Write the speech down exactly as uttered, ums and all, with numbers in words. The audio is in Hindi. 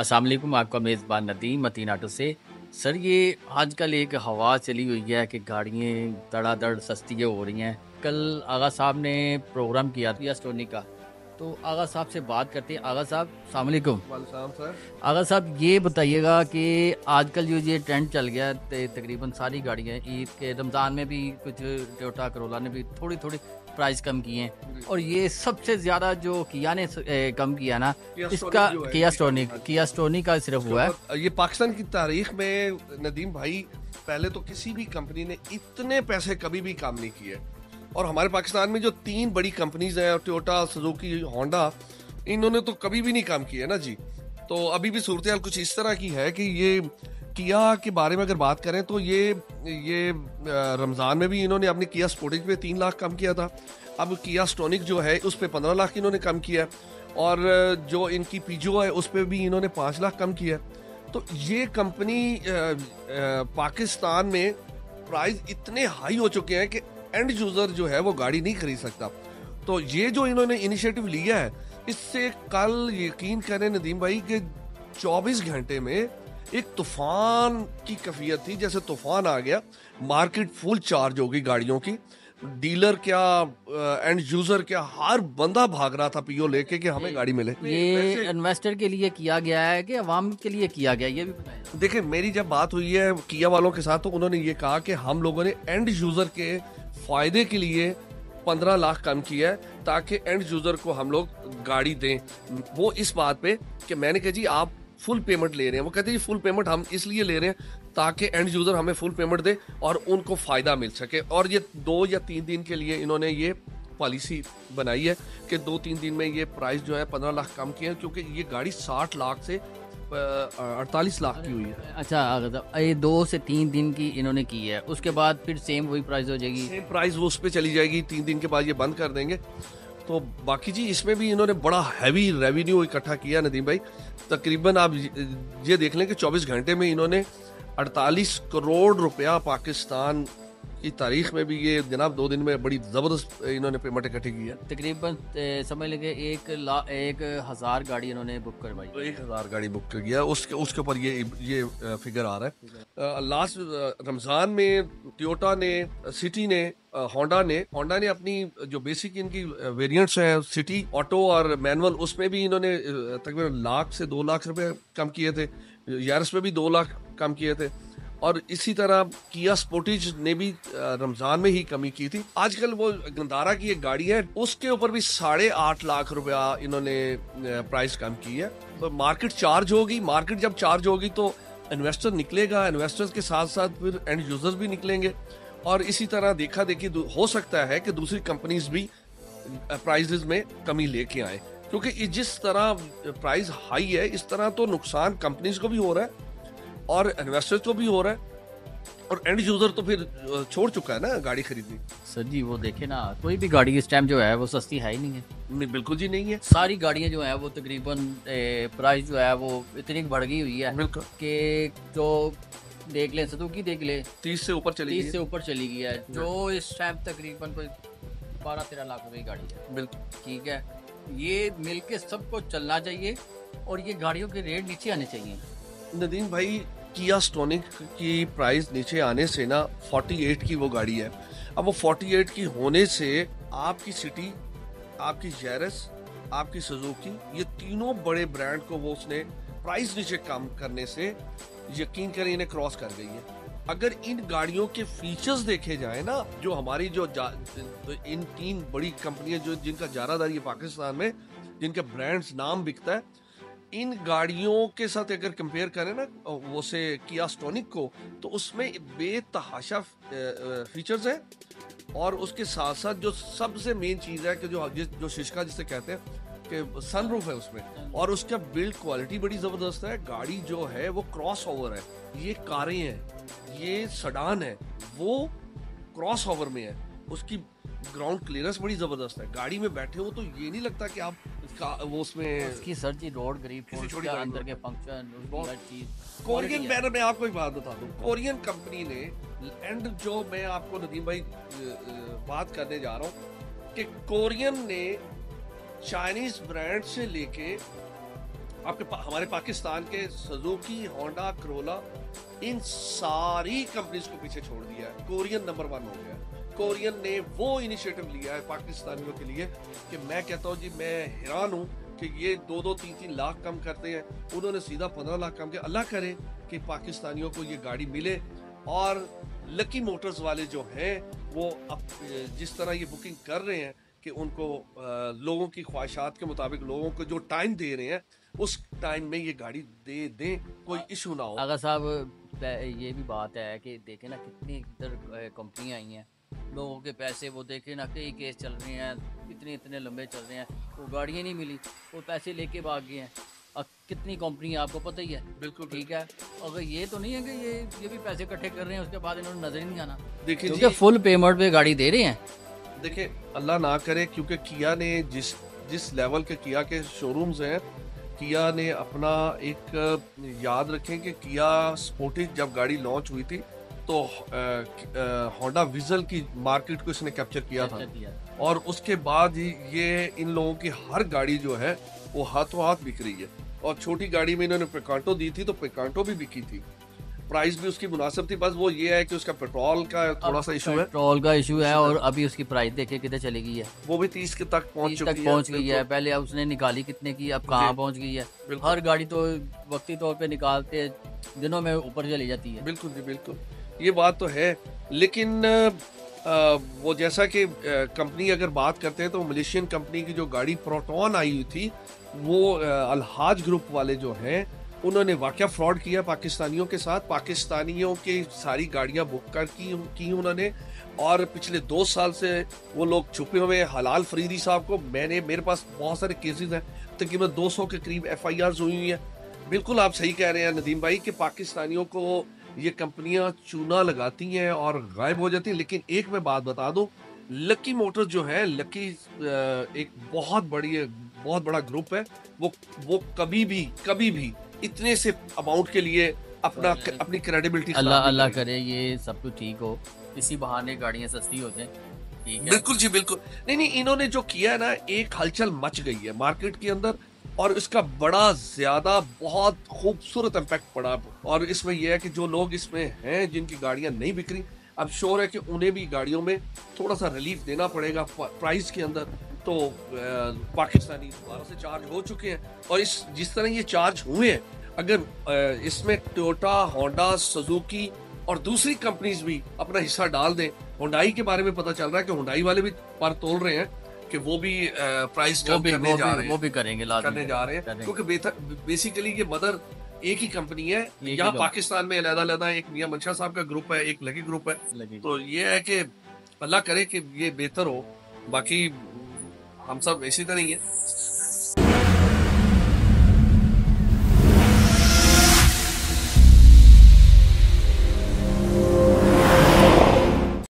अस्सलाम वालेकुम, आपका मेज़बान नदीम मतीन आटो से। सर ये आजकल एक हवा चली हुई है कि गाड़ियाँ धड़ाधड़ सस्ती हो रही हैं। कल आगा साहब ने प्रोग्राम किया था स्टोनिक का, तो आगा साहब से बात करते हैं। आगा साहब अस्सलाम वालेकुम। वालेकुम सर। आगा साहब ये बताइएगा कि आजकल जो ये ट्रेंड चल गया है तकरीबन सारी गाड़ियाँ, ईद के रमज़ान में भी कुछ टोयोटा करोला ने भी थोड़ी थोड़ी प्राइस कम किए हैं, और ये सबसे ज़्यादा जो किया ने कम किया ना, इसका किया स्टोनिक किया स्टोनिक का सिर्फ हुआ है। ये पाकिस्तान की तारीख में नदीम भाई पहले तो किसी भी कंपनी ने इतने पैसे कभी भी काम नहीं किए, और हमारे पाकिस्तान में जो तीन बड़ी कंपनीज हैं टोयोटा, सुजुकी, होंडा, इन्होंने तो कभी भी नहीं काम किया ना जी। तो अभी भी सूरत हाल कुछ इस तरह की है कि ये किया के बारे में अगर बात करें तो ये ये रमज़ान में भी इन्होंने अपने किया स्पोर्टेज पे तीन लाख कम किया था। अब किया स्टोनिक जो है उस पर पंद्रह लाख इन्होंने कम किया है, और जो इनकी पीजो है उस पर भी इन्होंने पाँच लाख कम किया है। तो ये कंपनी पाकिस्तान में प्राइस इतने हाई हो चुके हैं कि एंड यूज़र जो है वो गाड़ी नहीं खरीद सकता। तो ये जो इन्होंने इनिशिएटिव लिया है, इससे कल यकीन करें नदीम भाई कि चौबीस घंटे में एक तूफ़ान की कैफियत थी, जैसे तूफ़ान आ गया, मार्केट फुल चार्ज हो गई गाड़ियों की। डीलर क्या, एंड यूज़र क्या, हर बंदा भाग रहा था पीओ लेके कि हमें गाड़ी मिले। ये इन्वेस्टर के लिए किया गया है कि आवाम के लिए किया गया, ये भी बताएं। देखिए मेरी जब बात हुई है किया वालों के साथ तो उन्होंने ये कहा कि हम लोगों ने एंड यूज़र के फ़ायदे के लिए पंद्रह लाख कम किया है ताकि एंड यूज़र को हम लोग गाड़ी दें। वो इस बात पे कि मैंने कहा जी आप फुल पेमेंट ले रहे हैं, वो कहते हैं फुल पेमेंट हम इसलिए ले रहे हैं ताकि एंड यूज़र हमें फुल पेमेंट दे और उनको फ़ायदा मिल सके। और ये दो या तीन दिन के लिए इन्होंने ये पॉलिसी बनाई है कि दो तीन दिन में ये प्राइस जो है पंद्रह लाख कम किए हैं, क्योंकि ये गाड़ी साठ लाख से अड़तालीस लाख की हुई है। अच्छा, ये दो से तीन दिन की इन्होंने की है, उसके बाद फिर सेम वही प्राइस हो जाएगी, सेम प्राइस वो उस पर चली जाएगी, तीन दिन के बाद ये बंद कर देंगे। तो बाकी जी इसमें भी इन्होंने बड़ा हैवी रेवेन्यू इकट्ठा किया नदीम भाई। तकरीबन आप ये देख लें कि चौबीस घंटे में इन्होंने अड़तालीस करोड़ रुपया, पाकिस्तान की तारीख में भी ये जनाब दो दिन में बड़ी ज़बरदस्त इन्होंने पेमेंट इकट्ठी की है। तकरीबन समझ लेंगे एक ला एक हज़ार गाड़ी इन्होंने बुक करवाई, तो एक हज़ार गाड़ी बुक कर गया, उसके उसके ऊपर ये ये फिगर आ रहा है। लास्ट रमज़ान में टोयोटा ने, सिटी ने, होंडा ने होंडा ने अपनी जो बेसिक इनकी वेरिएंट्स हैं सिटी ऑटो और मैनुअल, उसमें भी इन्होंने तकरीबन लाख से दो लाख रुपये कम किए थे, यारिस में भी दो लाख कम किए थे। और इसी तरह किया स्पोर्टेज ने भी रमज़ान में ही कमी की थी। आजकल वो गंदारा की एक गाड़ी है, उसके ऊपर भी साढ़े आठ लाख रुपया इन्होंने प्राइस कम की है। तो मार्केट चार्ज होगी, मार्केट जब चार्ज होगी तो इन्वेस्टर निकलेगा, इन्वेस्टर्स के साथ साथ फिर एंड यूज़र्स भी निकलेंगे, और इसी तरह देखा देखी हो सकता है कि दूसरी कंपनीज भी प्राइजेज में कमी लेके आए, क्योंकि जिस तरह प्राइस हाई है इस तरह तो नुकसान कंपनीज को भी हो रहा है और इन्वेस्टर्स को भी हो रहा है, और एंड यूज़र तो फिर छोड़ चुका है ना गाड़ी खरीदनी। सर जी वो देखे ना, कोई भी गाड़ी इस टाइम जो है वो सस्ती है ही नहीं है, बिल्कुल जी नहीं है। सारी गाड़ियाँ जो है वो तकरीबन प्राइस जो है वो इतनी बढ़ गई हुई है बिल्कुल कि जो देख लें सुजुकी देख लें तीस से ऊपर चली तीस से ऊपर चली गई है, जो इस टाइम तकरीबन कोई बारह तेरह लाख रुपये की गाड़ी है। बिल्कुल ठीक है, ये मिल के सबको चलना चाहिए और ये गाड़ियों के रेट नीचे आने चाहिए। नदीम भाई किया स्टोनिक की प्राइस नीचे आने से ना अड़तालीस की वो गाड़ी है, अब वो अड़तालीस की होने से आपकी सिटी, आपकी यारिस, आपकी सुजुकी, ये तीनों बड़े ब्रांड को वो उसने प्राइस नीचे कम करने से यकीन करें इन्हें क्रॉस कर गई है। अगर इन गाड़ियों के फीचर्स देखे जाए ना, जो हमारी जो इन तीन बड़ी कंपनियां जो जिनका जारादारी है पाकिस्तान में, जिनका ब्रांड्स नाम बिकता है, इन गाड़ियों के साथ अगर कंपेयर करें ना वो से किया स्टोनिक को, तो उसमें बेतहाशा फीचर्स हैं, और उसके साथ साथ जो सबसे मेन चीज़ है कि जो जो शीशा जिसे कहते हैं कि सनरूफ है उसमें, और उसका बिल्ड क्वालिटी बड़ी ज़बरदस्त है। गाड़ी जो है वो क्रॉस ओवर है, ये कारें हैं, ये सडान है, वो क्रॉस ओवर में है, उसकी ग्राउंड क्लियरेंस बड़ी ज़बरदस्त है। गाड़ी में बैठे हो तो ये नहीं लगता कि आप वो उसमें उसकी सर जी रोड गरीब छोटी अंदर के फंक्शन। कोरियन बैनर में आपको एक बात बता दूं, कोरियन कंपनी ने एंड जो मैं आपको नदीम भाई बात करने जा रहा हूँ कि कोरियन ने चाइनीज ब्रांड से लेके आपके पा, हमारे पाकिस्तान के सुजुकी, होंडा, करोला, इन सारी कंपनीज को पीछे छोड़ दिया है। कोरियन नंबर वन हो गया है। कोरियन ने वो इनिशिएटिव लिया है पाकिस्तानियों के लिए कि मैं कहता हूँ जी, मैं हैरान हूँ कि ये दो दो तीन तीन लाख कम करते हैं, उन्होंने सीधा पंद्रह लाख कम किया। अल्लाह करे कि पाकिस्तानियों को ये गाड़ी मिले। और लकी मोटर्स वाले जो हैं वो अब जिस तरह ये बुकिंग कर रहे हैं कि उनको लोगों की ख्वाहिशात के मुताबिक लोगों को जो टाइम दे रहे हैं उस टाइम में ये गाड़ी दे दें, कोई इशू ना हो। आगा साहब, ये भी बात है कि देखें ना कितनी इधर कंपनियां आई हैं, लोगों के पैसे वो देखें ना, कई केस चल रहे हैं, इतने इतने लंबे चल रहे हैं, वो गाड़ियाँ नहीं मिली, वो पैसे लेके भाग गए हैं। अब कितनी कंपनियाँ आपको पता ही है। बिल्कुल ठीक है। अगर ये तो नहीं है कि ये ये भी पैसे इकट्ठे कर रहे हैं, उसके बाद इन्होंने नजर ही नहीं आना। देखिए, फुल पेमेंट पे गाड़ी दे रहे हैं। देखिए, अल्लाह ना करे, क्योंकि किया ने जिस जिस लेवल के किया के शोरूम्स हैं, किया ने अपना एक, याद रखें कि किया स्पोर्टेज जब गाड़ी लॉन्च हुई थी तो होंडा विजल की मार्केट को इसने कैप्चर किया था, और उसके बाद ही ये इन लोगों की हर गाड़ी जो है वो हाथों हाथ बिक रही है। और छोटी गाड़ी में इन्होंने पिकांटो दी थी तो पिकांटो भी बिकी थी, प्राइस भी उसकी मुनासिब थी। बस वो ये है कि उसका पेट्रोल का थोड़ा सा इशू है, पेट्रोल का इशू है, और अभी उसकी प्राइस देखिए कितने चली गई है, वो भी तीस के तक पहुंच चुकी है, पहुंच गई है। पहले अब उसने निकाली कितने की, अब कहाँ पहुंच गई है। हर गाड़ी तो वक्ती तौर पे निकालते दिनों में ऊपर चली जाती है। बिल्कुल जी, बिल्कुल ये बात तो है। लेकिन आ, वो जैसा कि कंपनी अगर बात करते हैं तो मलेशियन कंपनी की जो गाड़ी प्रोटोन आई हुई थी, वो अलहाज ग्रुप वाले जो हैं उन्होंने वाकया फ्रॉड किया पाकिस्तानियों के साथ। पाकिस्तानियों के सारी गाड़ियां बुक कर की, की उन्होंने, और पिछले दो साल से वो लोग छुपे हुए हैं। हलाल फरीदी साहब को मैंने, मेरे पास बहुत सारे केसेस हैं, तकरीबन दो सौ के करीब एफ आई आर्स हुई हुई हैं। बिल्कुल आप सही कह रहे हैं नदीम भाई कि पाकिस्तानियों को ये कंपनियां चूना लगाती हैं और गायब हो जाती हैं। लेकिन एक मैं बात बता दूं, लकी मोटर्स जो है, लकी एक बहुत बड़ी बहुत बड़ा ग्रुप है, वो वो कभी भी कभी भी इतने से अमाउंट के लिए अपना अपनी क्रेडिबिलिटी, अल्लाह अल्लाह करे ये सब कुछ ठीक हो, इसी बहाने गाड़ियां सस्ती हो जाए। बिल्कुल जी, बिल्कुल। नहीं नहीं, इन्होंने जो किया है ना, एक हलचल मच गई है मार्केट के अंदर, और इसका बड़ा ज़्यादा बहुत खूबसूरत इम्पैक्ट पड़ा। और इसमें यह है कि जो लोग इसमें हैं जिनकी गाड़ियां नहीं बिक्री, अब श्योर है कि उन्हें भी गाड़ियों में थोड़ा सा रिलीफ देना पड़ेगा प्राइस के अंदर। तो पाकिस्तानी दोबारा से चार्ज हो चुके हैं, और इस जिस तरह ये चार्ज हुए हैं, अगर इसमें टोयोटा, होंडा, सुजुकी और दूसरी कंपनीज भी अपना हिस्सा डाल दें। हुंडई के बारे में पता चल रहा है कि हुंडई वाले भी पर तोल रहे हैं कि वो भी प्राइस कम करने जा रहे हैं, वो भी करेंगे, करने जा रहे हैं, क्योंकि बेसिकली ये मदर एक ही कंपनी है। यहाँ पाकिस्तान में अलग-अलग एक मियां मनशा साहब का ग्रुप है, एक लकी ग्रुप है। तो ये है कि अल्लाह करे कि ये बेहतर हो, बाकी हम सब ऐसी तरह ही है।